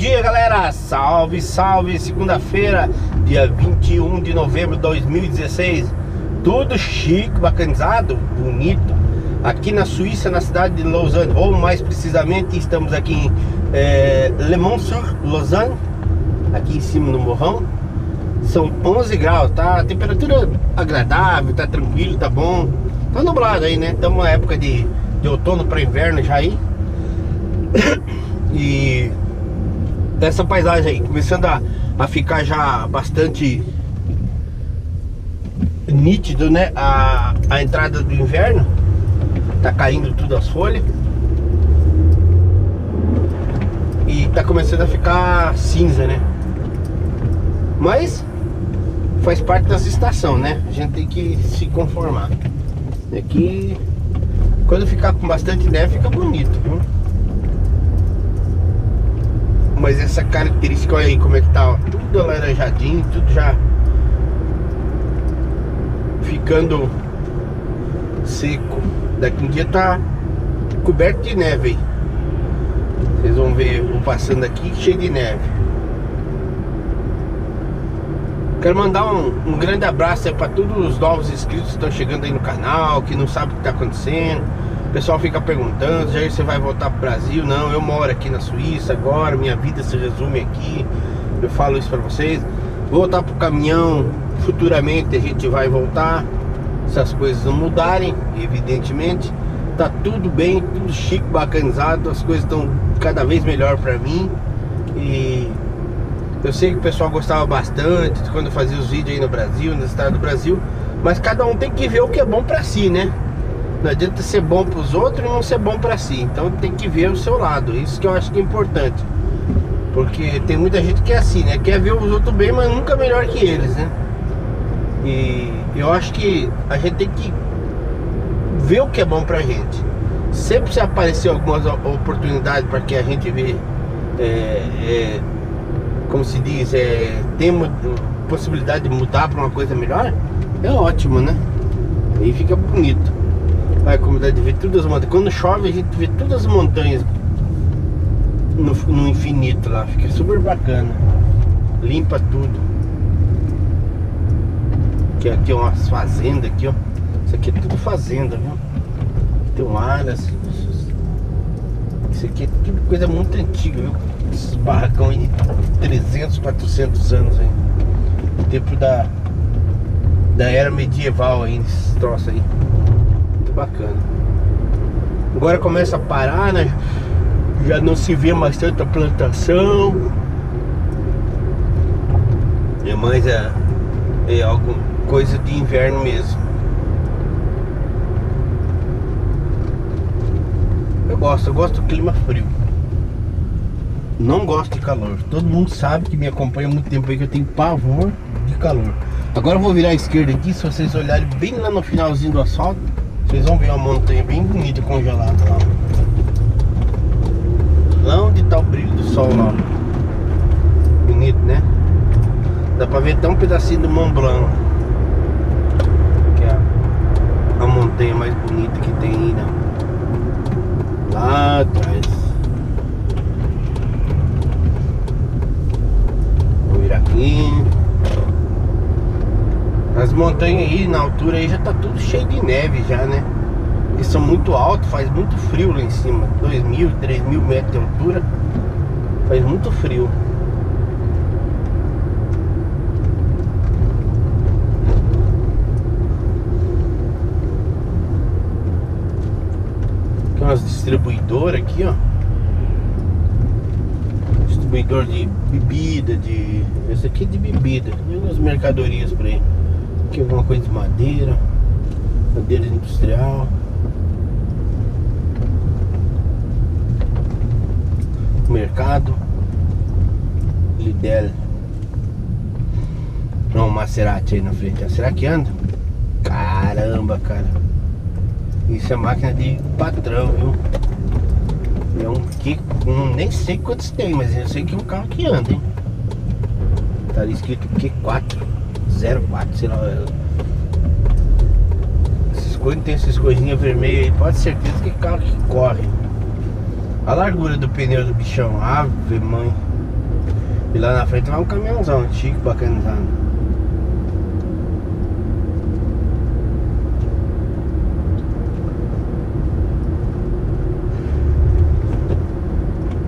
dia, galera, salve, salve, segunda-feira, dia 21 de novembro de 2016, tudo chique, bacanizado, bonito, aqui na Suíça, na cidade de Lausanne, ou mais precisamente, estamos aqui em Le Mans, Lausanne, aqui em cima no morrão, são 11 graus, tá, temperatura agradável, tá tranquilo, tá bom, tá nublado aí, né, estamos na época de outono para inverno já aí, e essa paisagem aí começando a ficar já bastante nítido, né, a entrada do inverno, tá caindo tudo as folhas e tá começando a ficar cinza, né, mas faz parte dessa estação, né, a gente tem que se conformar. E aqui quando ficar com bastante neve fica bonito, viu? Mas essa característica, olha aí como é que tá, ó, tudo alaranjadinho, tudo já ficando seco. Daqui um dia tá coberto de neve aí. Vocês vão ver eu passando aqui cheio de neve. Quero mandar um grande abraço aí pra todos os novos inscritos que estão chegando aí no canal, que não sabem o que tá acontecendo. O pessoal fica perguntando, Jair, você vai voltar para o Brasil? Não, eu moro aqui na Suíça agora, minha vida se resume aqui, eu falo isso para vocês. Vou voltar para o caminhão, futuramente a gente vai voltar, se as coisas não mudarem, evidentemente. Tá tudo bem, tudo chique, bacanizado, as coisas estão cada vez melhor para mim. E eu sei que o pessoal gostava bastante de quando eu fazia os vídeos aí no Brasil, no estado do Brasil, mas cada um tem que ver o que é bom para si, né? Não adianta ser bom para os outros e não ser bom para si. Então tem que ver o seu lado. Isso que eu acho que é importante. Porque tem muita gente que é assim, né? Quer ver os outros bem, mas nunca melhor que eles, né? E eu acho que a gente tem que ver o que é bom pra gente. Sempre se aparecer algumas oportunidades para que a gente vê, como se diz, tem possibilidade de mudar para uma coisa melhor, é ótimo, né? Aí fica bonito. A comunidade vê todas as montanhas. Quando chove a gente vê todas as montanhas no infinito lá. Fica super bacana. Limpa tudo. Aqui é umas fazendas aqui, ó. Isso aqui é tudo fazenda, viu? Tem áreas. Isso aqui é tudo coisa muito antiga, viu? Esses barracão aí de 300, 400 anos aí. O tempo da era medieval aí, esses troços aí. Bacana. Agora começa a parar, né? Já não se vê mais tanta plantação. É mais alguma coisa de inverno mesmo. Eu gosto do clima frio. Não gosto de calor. Todo mundo sabe que me acompanha há muito tempo aí que eu tenho pavor de calor. Agora eu vou virar à esquerda aqui, se vocês olharem bem lá no finalzinho do asfalto, vocês vão ver uma montanha bem bonita congelada lá. Lá onde tá o brilho do sol lá. Bonito, né? Dá pra ver até um pedacinho do Mont Blanc, que é a montanha mais bonita que tem ainda. Lá atrás. Vou virar aqui. As montanhas aí na altura aí já tá tudo cheio de neve já, né? E são muito altos, faz muito frio lá em cima, 2.000, 3.000 metros de altura, faz muito frio. Tem umas distribuidoras aqui, ó. Distribuidor de bebida, esse aqui é de bebida, tem umas mercadorias por aí. Aqui alguma coisa de madeira, madeira industrial. Mercado Lidl. Não, um Maserati aí na frente. Será que anda? Caramba, cara. Isso é máquina de patrão, viu? É um que nem sei quantos tem, mas eu sei que é um carro que anda, hein? Tá ali escrito Q4 04, sei lá. Quando tem essas coisinhas vermelhas aí, pode ter certeza que é carro que corre. A largura do pneu do bichão, ave mãe. E lá na frente vai um caminhãozão antigo, bacanizado.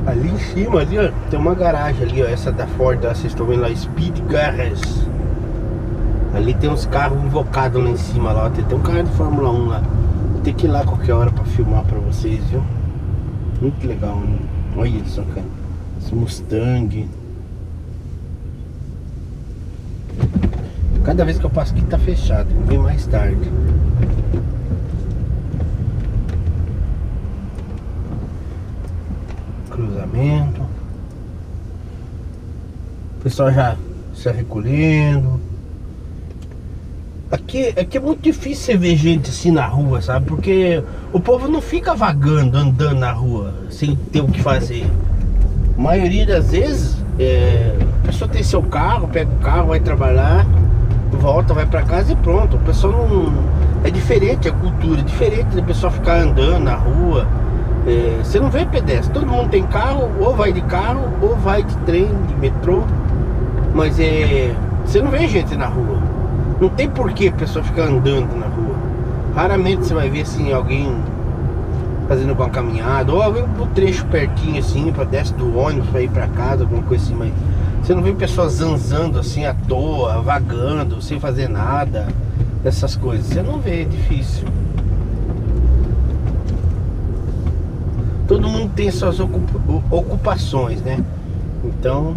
Ali em cima, ali ó, tem uma garagem ali ó, essa da Ford, vocês estão vendo lá, Speed Garage. Ali tem uns carros invocados lá em cima, lá ó, tem um carro de Fórmula 1 lá. Vou ter que ir lá qualquer hora pra filmar pra vocês, viu? Muito legal, né? Olha isso, cara. Esse Mustang. Cada vez que eu passo aqui tá fechado, eu venho mais tarde. Cruzamento. O pessoal já se recolhendo. Aqui é muito difícil você ver gente assim na rua, sabe? Porque o povo não fica vagando, andando na rua, sem ter o que fazer. A maioria das vezes, a pessoa tem seu carro, pega o carro, vai trabalhar, volta, vai pra casa e pronto. O pessoal não... É diferente, a cultura é diferente da pessoa ficar andando na rua. Você não vê pedestre, todo mundo tem carro, ou vai de carro, ou vai de trem, de metrô. Mas você não vê gente na rua. Não tem porquê a pessoa ficar andando na rua. Raramente você vai ver assim alguém fazendo alguma caminhada. Ou alguém pro trecho pertinho assim, pra desce do ônibus pra ir pra casa, alguma coisa assim, mas você não vê pessoas zanzando assim à toa, vagando, sem fazer nada. Essas coisas, você não vê, é difícil. Todo mundo tem suas ocupações, né? Então...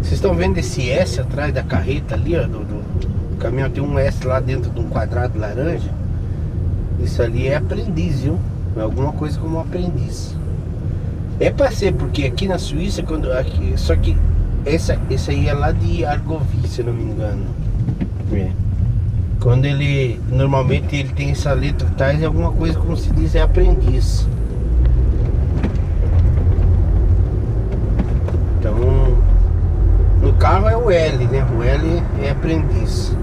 Vocês estão vendo esse S atrás da carreta ali, ó, do caminhão, tem um S lá dentro de um quadrado laranja. Isso ali é aprendiz, viu? É alguma coisa como aprendiz. É pra ser, porque aqui na Suíça, só que esse aí é lá de Argóvia, se não me engano. É. Quando ele, normalmente ele tem essa letra atrás, é alguma coisa como se diz, é aprendiz. O carro é o L, né? O L é aprendiz.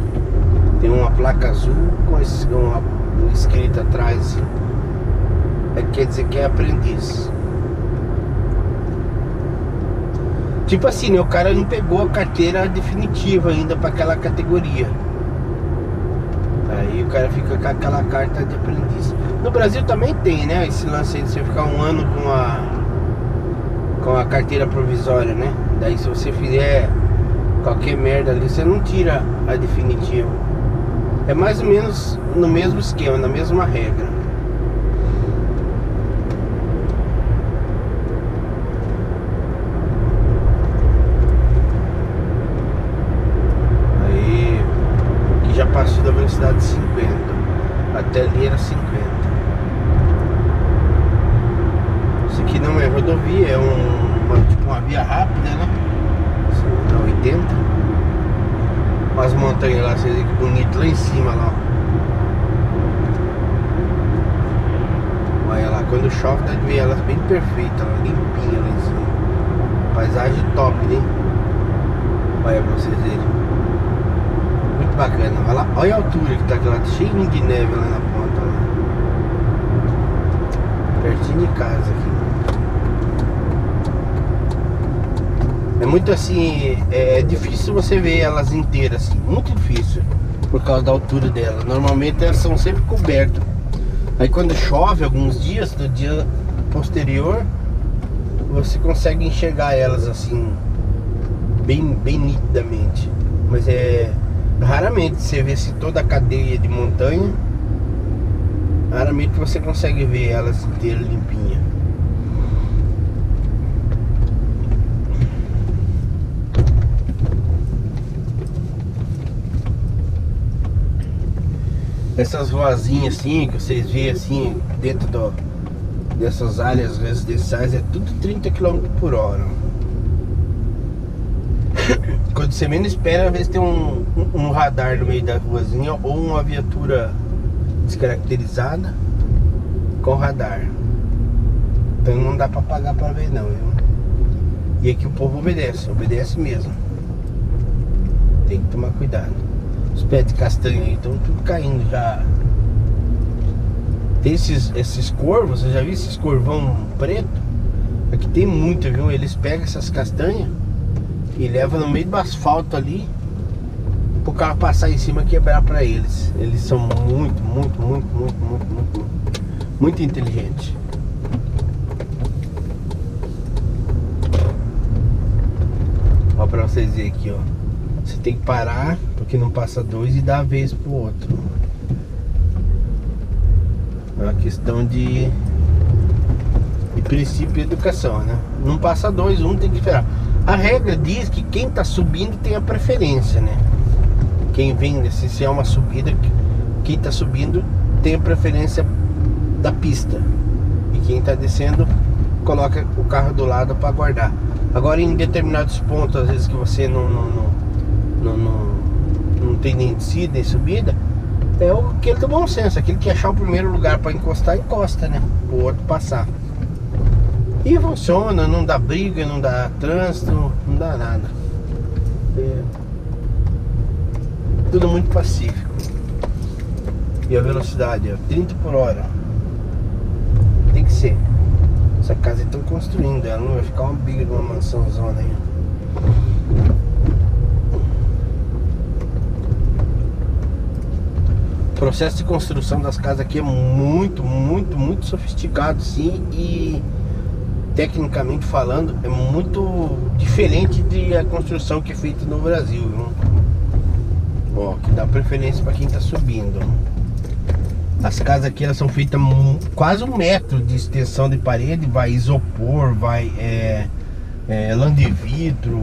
Tem uma placa azul com uma escrita atrás. Quer dizer que é aprendiz. Tipo assim, né? O cara não pegou a carteira definitiva ainda para aquela categoria. Aí o cara fica com aquela carta de aprendiz. No Brasil também tem, né? Esse lance aí de você ficar um ano com a carteira provisória, né? Daí se você fizer qualquer merda ali, você não tira a definitiva. É mais ou menos no mesmo esquema, na mesma regra. Aí, aqui já passou da velocidade de 50. Até ali era 50. Isso aqui não é rodovia, é uma via rápida, né? Tá 80. Olha as montanhas lá, vocês veem que bonito lá em cima, lá. Olha lá, quando chove, tá de ver elas bem perfeitas, limpinha lá em cima. Paisagem top, né? Olha pra vocês verem. Muito bacana. Olha lá, olha a altura que tá aqui lá, cheio de neve lá na ponta, lá. Pertinho de casa aqui. É muito assim, é difícil você ver elas inteiras assim, muito difícil, por causa da altura dela. Normalmente elas são sempre cobertas. Aí quando chove alguns dias, no dia posterior, você consegue enxergar elas assim, bem nitidamente. Mas raramente você vê assim, toda a cadeia de montanha, raramente você consegue ver elas inteiras limpinhas. Essas ruazinhas assim, que vocês veem assim, dentro dessas áreas residenciais, é tudo 30 km por hora. Quando você menos espera, às vezes tem um radar no meio da ruazinha, ou uma viatura descaracterizada com radar. Então não dá pra pagar pra ver não, viu? E aqui o povo obedece mesmo. Tem que tomar cuidado. Os pés de castanha aí estão tudo caindo já. Tem esses corvos, você já viu esses corvão preto? Aqui tem muito, viu? Eles pegam essas castanhas e levam no meio do asfalto ali pro carro passar em cima e quebrar pra eles. Eles são muito inteligentes. Ó, pra vocês verem aqui, ó. Você tem que parar, porque não passa dois, e dar a vez pro outro. É uma questão de princípio de educação, né? Não passa dois, um tem que esperar. A regra diz que quem tá subindo tem a preferência, né? Quem vem, se é uma subida, quem tá subindo tem a preferência da pista. E quem tá descendo coloca o carro do lado para guardar. Agora, em determinados pontos, às vezes que você não tem nem descida nem subida, é o que ele do bom senso, aquele que achar o primeiro lugar para encostar, encosta, né? O outro passar. E funciona, não dá briga, não dá trânsito, não dá nada. É tudo muito pacífico. E a velocidade, ó, 30 por hora. Tem que ser. Essa casa estão construindo, ela não vai ficar uma briga de uma mansãozona aí. O processo de construção das casas aqui é muito sofisticado, sim, e tecnicamente falando é muito diferente da construção que é feita no Brasil, viu? Ó, que dá preferência para quem tá subindo. As casas aqui, elas são feitas quase 1 metro de extensão de parede, vai isopor, vai lã de vidro,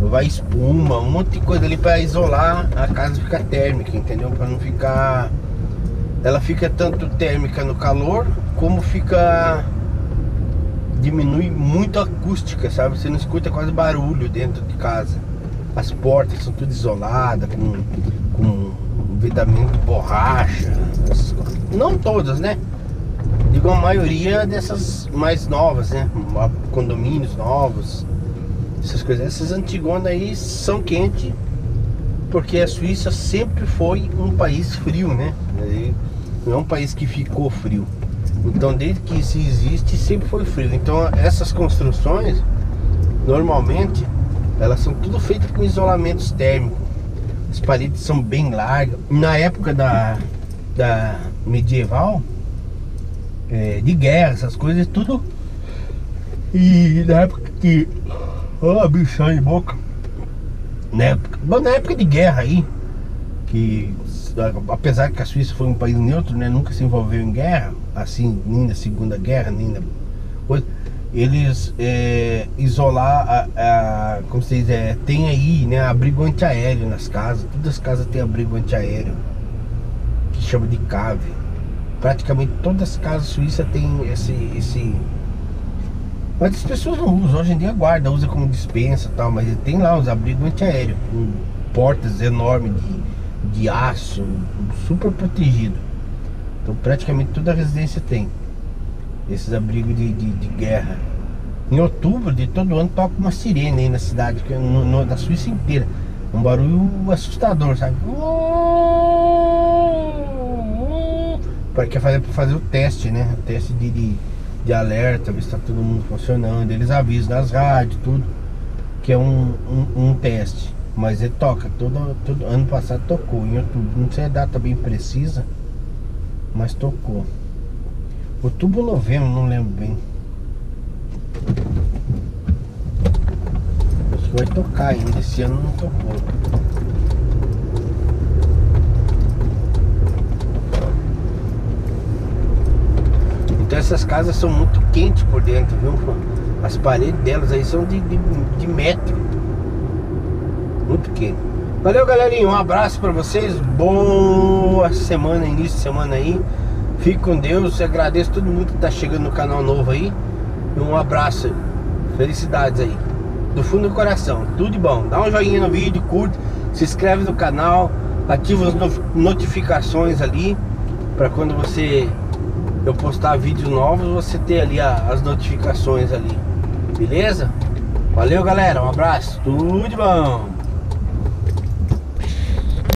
vai espuma, um monte de coisa ali para isolar a casa, ficar térmica, entendeu? Para não ficar, ela fica tanto térmica no calor como fica, diminui muito a acústica, sabe? Você não escuta quase barulho dentro de casa. As portas são tudo isoladas com vedamento de borracha, essas coisas. Não todas, né? Digo, a maioria dessas mais novas, né? Condomínios novos. Essas coisas, essas antigonas aí são quentes, porque a Suíça sempre foi um país frio, né? Não é um país que ficou frio. Então, desde que se existe, sempre foi frio. Então, essas construções, normalmente, elas são tudo feitas com isolamentos térmicos. As paredes são bem largas. Na época da medieval, de guerra, essas coisas, tudo. E na época que... Ó, bichão de boca. Na época de guerra aí, que apesar que a Suíça foi um país neutro, né, nunca se envolveu em guerra, assim, nem na Segunda Guerra, nem na coisa, eles isolar como se diz, tem aí, né, abrigo antiaéreo nas casas. Todas as casas tem abrigo antiaéreo, que chama de cave. Praticamente todas as casas suíças tem esse. Mas as pessoas não usam, hoje em dia guarda, usa como dispensa e tal, mas tem lá os abrigos antiaéreos, com portas enormes de aço, super protegido. Então praticamente toda a residência tem esses abrigos de guerra. Em outubro de todo ano toca uma sirene aí na cidade, na Suíça inteira. Um barulho assustador, sabe? Para que fazer o teste, né? O teste de alerta, ver se tá todo mundo funcionando. Eles avisam nas rádios, tudo, que é um teste. Mas ele toca, todo ano passado tocou, em outubro. Não sei a data bem precisa, mas tocou. Outubro ou novembro, não lembro bem. Acho que vai tocar ainda, esse ano não tocou. Então essas casas são muito quentes por dentro, viu? As paredes delas aí são de metro. Muito quente. Valeu, galerinha, um abraço pra vocês. Boa semana, início de semana aí. Fique com Deus, agradeço todo mundo que tá chegando no canal novo aí. Um abraço, felicidades aí, do fundo do coração, tudo de bom. Dá um joinha no vídeo, curte, se inscreve no canal, ativa as notificações ali, pra quando eu postar vídeos novos, você ter ali as notificações ali, beleza? Valeu, galera, um abraço, tudo de bom!